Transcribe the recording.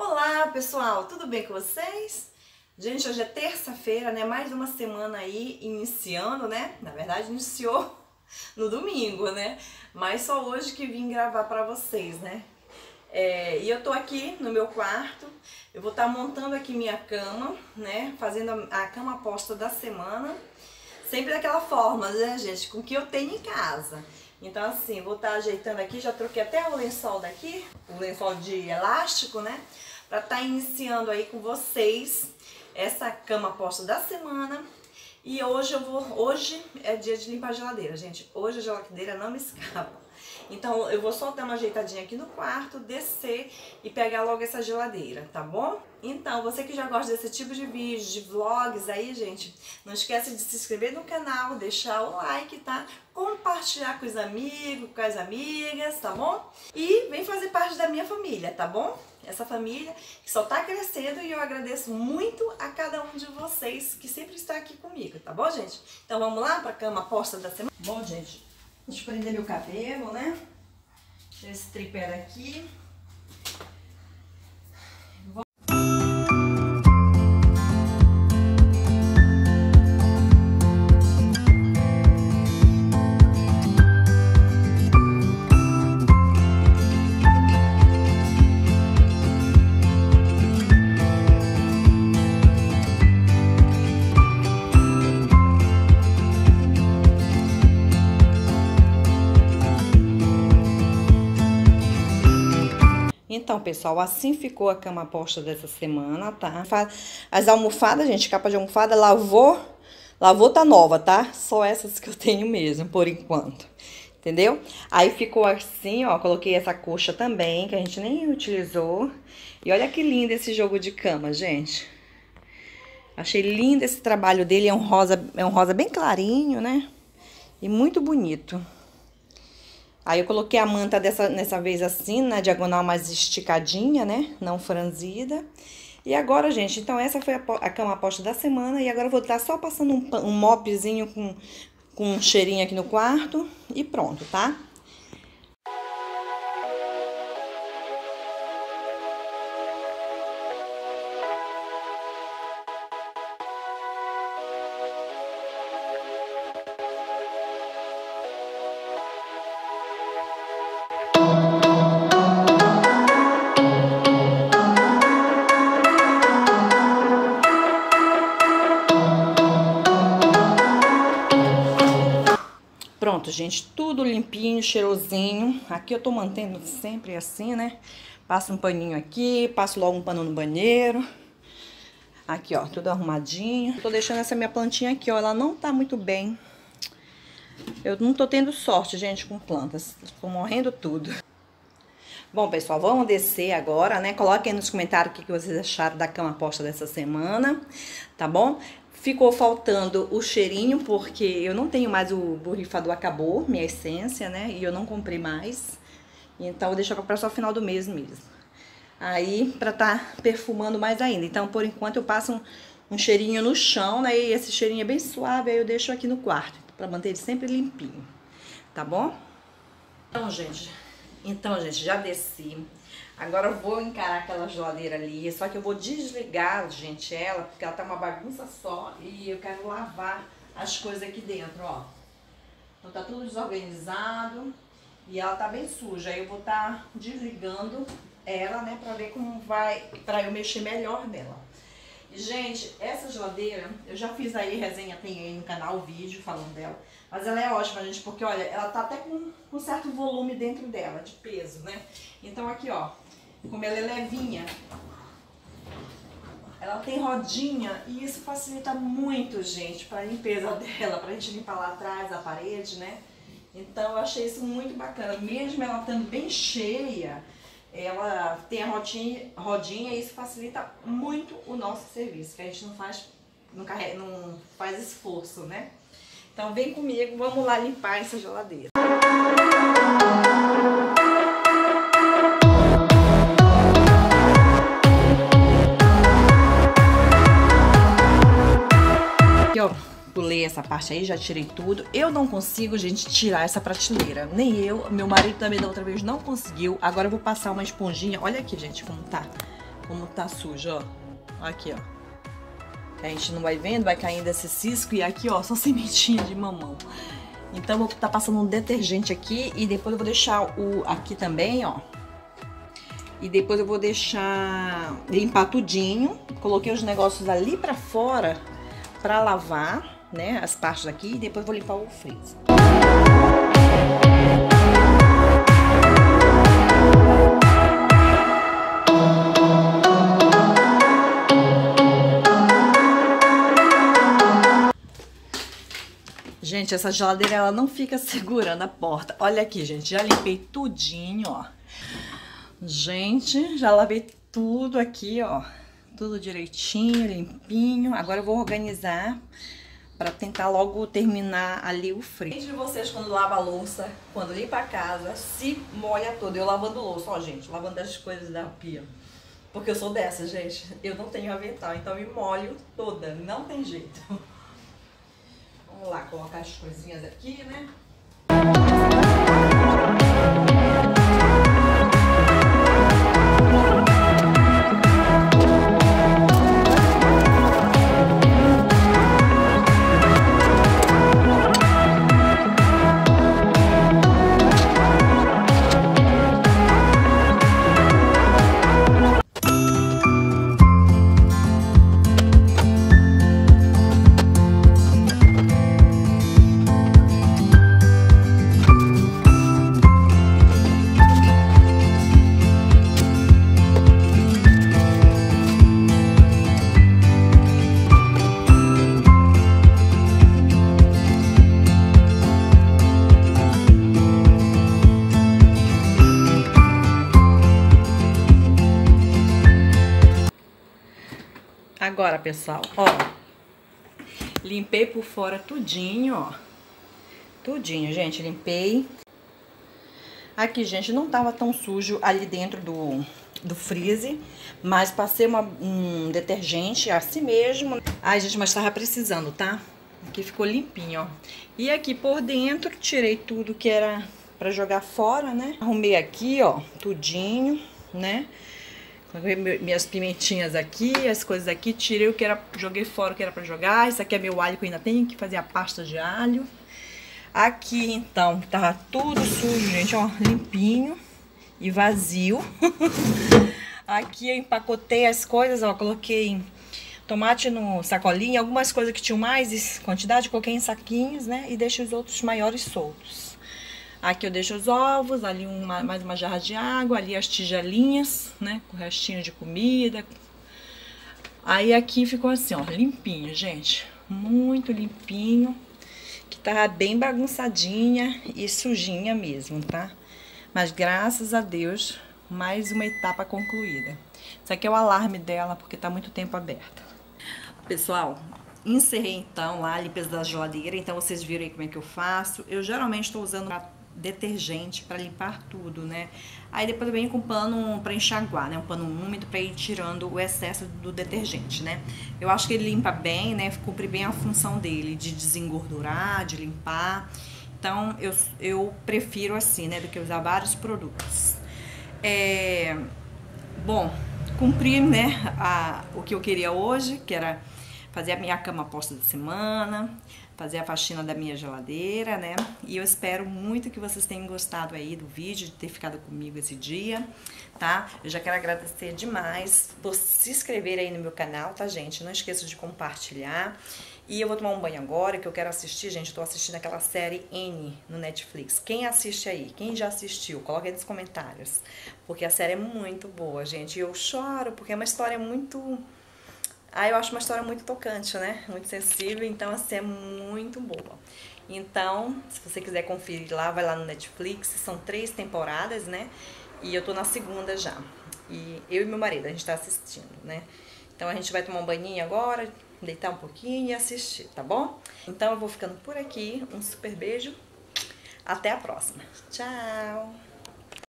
Olá pessoal, tudo bem com vocês? Gente, hoje é terça-feira, né? Mais uma semana aí iniciando, né? Na verdade iniciou no domingo, né? Mas só hoje que vim gravar pra vocês, né? E eu tô aqui no meu quarto, eu vou estar montando aqui minha cama, né? Fazendo a cama aposta da semana, sempre daquela forma, né, gente? Com o que eu tenho em casa. Então assim, vou estar ajeitando aqui, já troquei até o lençol daqui, o lençol de elástico, né? Pra estar iniciando aí com vocês essa cama posta da semana. E hoje eu vou... Hoje é dia de limpar a geladeira, gente. Hoje a geladeira não me escapa. Então eu vou só dar uma ajeitadinha aqui no quarto, descer e pegar logo essa geladeira, tá bom? Então, você que já gosta desse tipo de vídeo, de vlogs aí, gente, não esquece de se inscrever no canal, deixar o like, tá? Compartilhar com os amigos, com as amigas, tá bom? E vem fazer parte da minha família, tá bom? Essa família que só tá crescendo e eu agradeço muito a cada um de vocês que sempre está aqui comigo, tá bom, gente? Então vamos lá pra cama posta da semana? Bom, gente, deixa eu prender meu cabelo, né? Deixa esse tripé daqui. Então, pessoal, assim ficou a cama posta dessa semana, tá? As almofadas, gente, capa de almofada, lavou tá nova, tá? Só essas que eu tenho mesmo, por enquanto, entendeu? Aí ficou assim, ó, coloquei essa coxa também, que a gente nem utilizou. E olha que lindo esse jogo de cama, gente. Achei lindo esse trabalho dele, é um rosa bem clarinho, né? E muito bonito. Aí eu coloquei a manta nessa vez assim, na diagonal mais esticadinha, né? Não franzida. E agora, gente, então essa foi a cama posta da semana. E agora eu vou estar só passando um mopzinho com um cheirinho aqui no quarto. E pronto, tá? Pronto, gente, tudo limpinho, cheirosinho. Aqui eu tô mantendo sempre assim, né? Passo um paninho aqui, passo logo um pano no banheiro. Aqui, ó, tudo arrumadinho. Tô deixando essa minha plantinha aqui, ó, ela não tá muito bem. Eu não tô tendo sorte, gente, com plantas. Tô morrendo tudo. Bom, pessoal, vamos descer agora, né? Coloquem aí nos comentários o que vocês acharam da cama posta dessa semana, tá bom? Ficou faltando o cheirinho, porque eu não tenho mais, o borrifador acabou, minha essência, né? E eu não comprei mais. Então, vou deixar pra só o final do mês mesmo. Aí, pra tá perfumando mais ainda. Então, por enquanto, eu passo um cheirinho no chão, né? E esse cheirinho é bem suave, aí eu deixo aqui no quarto. Pra manter ele sempre limpinho, tá bom? Então, gente, já desci. Agora eu vou encarar aquela geladeira ali, só que eu vou desligar, gente, ela, porque ela tá uma bagunça só e eu quero lavar as coisas aqui dentro, ó. Então tá tudo desorganizado e ela tá bem suja. Aí eu vou tá desligando ela, né, pra ver como vai, pra eu mexer melhor nela. E, gente, essa geladeira, eu já fiz aí resenha, tem aí no canal o vídeo falando dela. Mas ela é ótima, gente, porque, olha, ela tá até com um certo volume dentro dela, de peso, né? Então aqui, ó, como ela é levinha, ela tem rodinha e isso facilita muito, gente, pra limpeza dela, pra gente limpar lá atrás a parede, né? Então eu achei isso muito bacana, mesmo ela estando bem cheia, ela tem a rodinha e isso facilita muito o nosso serviço, que a gente não faz esforço, né? Então vem comigo, vamos lá limpar essa geladeira. Aqui, ó, pulei essa parte aí, já tirei tudo. Eu não consigo, gente, tirar essa prateleira. Nem eu, meu marido também da outra vez não conseguiu. Agora eu vou passar uma esponjinha. Olha aqui, gente, como tá como tá sujo, ó. Aqui, ó. A gente não vai vendo, vai caindo esse cisco e aqui, ó, só sementinha de mamão. Então eu vou estar passando um detergente aqui e depois eu vou deixar o aqui também, ó. E depois eu vou deixar limpar tudinho. Coloquei os negócios ali pra fora pra lavar, né, as partes aqui e depois eu vou limpar o freezer. Gente, essa geladeira, ela não fica segurando a porta. Olha aqui, gente, já limpei tudinho, ó. Gente, já lavei tudo aqui, ó. Tudo direitinho, limpinho. Agora eu vou organizar pra tentar logo terminar ali o frio. Gente, de vocês, quando lava a louça, quando limpa a casa, se molha toda. Eu lavando louça, ó, gente, lavando as coisas da pia. Porque eu sou dessa, gente. Eu não tenho avental, então eu me molho toda. Não tem jeito. Vamos lá, colocar as coisinhas aqui, né? Agora, pessoal, ó, limpei por fora tudinho, ó, tudinho, gente, limpei. Aqui, gente, não tava tão sujo ali dentro do freezer, mas passei um detergente assim mesmo. Ai, gente, mas tava precisando, tá? Aqui ficou limpinho, ó. E aqui por dentro, tirei tudo que era pra jogar fora, né? Arrumei aqui, ó, tudinho, né? Coloquei minhas pimentinhas aqui, as coisas aqui, tirei o que era, joguei fora o que era pra jogar. Isso aqui é meu alho que eu ainda tenho que fazer a pasta de alho. Aqui, então, tava tudo sujo, gente, ó, limpinho e vazio. Aqui eu empacotei as coisas, ó, coloquei tomate no sacolinha, algumas coisas que tinham mais quantidade, coloquei em saquinhos, né, e deixei os outros maiores soltos. Aqui eu deixo os ovos, ali mais uma jarra de água, ali as tigelinhas, né, com restinho de comida. Aí aqui ficou assim, ó, limpinho, gente, muito limpinho, que tava bem bagunçadinha e sujinha mesmo, tá? Mas graças a Deus, mais uma etapa concluída. Isso aqui é o alarme dela, porque tá muito tempo aberta. Pessoal, encerrei então lá a limpeza da geladeira, então vocês viram aí como é que eu faço. Eu geralmente estou usando detergente para limpar tudo, né? Aí depois eu venho com pano para enxaguar, né? Um pano úmido para ir tirando o excesso do detergente, né? Eu acho que ele limpa bem, né? Cumpre bem a função dele de desengordurar, de limpar. Então eu prefiro assim, né? Do que usar vários produtos. Bom, cumpri, né? O que eu queria hoje, que era fazer a minha cama posta da semana, fazer a faxina da minha geladeira, né? E eu espero muito que vocês tenham gostado aí do vídeo, de ter ficado comigo esse dia, tá? Eu já quero agradecer demais por se inscrever aí no meu canal, tá, gente? Não esqueça de compartilhar. E eu vou tomar um banho agora, que eu quero assistir, gente, eu tô assistindo aquela série N no Netflix. Quem assiste aí? Quem já assistiu? Coloca aí nos comentários, porque a série é muito boa, gente. E eu choro, porque é uma história muito... eu acho uma história muito tocante, né? Muito sensível, então assim, é muito boa. Então, se você quiser conferir lá, vai lá no Netflix, são 3 temporadas, né? E eu tô na segunda já. E eu e meu marido, a gente tá assistindo, né? Então a gente vai tomar um banhinho agora, deitar um pouquinho e assistir, tá bom? Então eu vou ficando por aqui, um super beijo, até a próxima. Tchau!